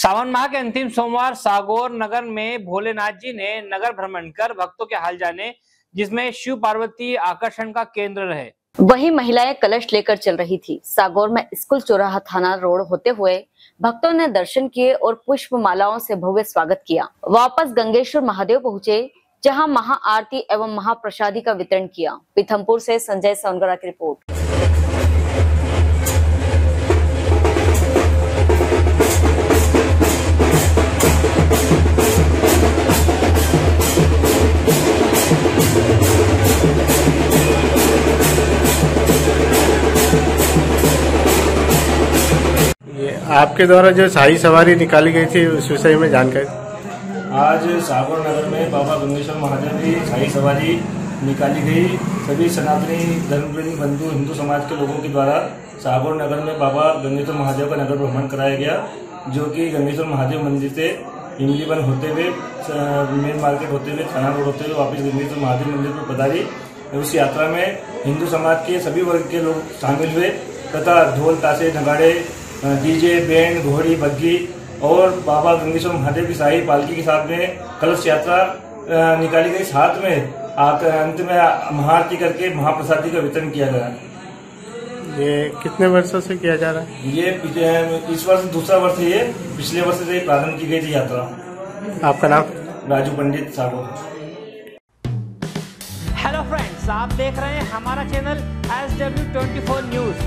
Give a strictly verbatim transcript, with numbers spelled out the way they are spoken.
सावन माह के अंतिम सोमवार सागोर नगर में भोलेनाथ जी ने नगर भ्रमण कर भक्तों के हाल जाने, जिसमें शिव पार्वती आकर्षण का केंद्र रहे। वही महिलाएं कलश लेकर चल रही थी। सागोर में स्कूल चौराहा थाना रोड होते हुए भक्तों ने दर्शन किए और पुष्प मालाओं से भव्य स्वागत किया। वापस गंगेश्वर महादेव पहुँचे, जहाँ महाआरती एवं महाप्रसादी का वितरण किया। पीथमपुर से संजय सोनगरा की रिपोर्ट। आपके द्वारा जो शाही सवारी निकाली गई थी उस विषय में जानकारी। आज सागोर नगर में बाबा गंगेश्वर महादेव की शाही सवारी निकाली गई। सभी सनातनी धर्मप्रेमी बंधु हिंदू समाज के लोगों के द्वारा सागोर नगर में बाबा गंगेश्वर महादेव का नगर भ्रमण कराया गया, जो कि गंगेश्वर महादेव मंदिर से इमलीवन होते हुए मेन मार्केट होते हुए थाना रोड होते हुए वापस गंगेश्वर महादेव मंदिर पर पधारी। उस यात्रा में हिंदू समाज के सभी वर्ग के लोग शामिल हुए तथा ढोल ताशे नगाड़े डीजे बैंड घोड़ी बग्घी और बाबा गंगेश्वर महादेव की शाही पालकी के साथ में कलश यात्रा निकाली गई। साथ में आकर अंत में महाआरती करके महाप्रसादी का वितरण किया गया। ये कितने वर्षों से किया जा रहा है? ये इस वर्ष दूसरा वर्ष है। ये पिछले वर्ष से प्रारंभ की गई थी यात्रा। आपका नाम? राजू पंडित, सागोर। हेलो फ्रेंड्स, आप देख रहे हैं हमारा channel S W twenty four news.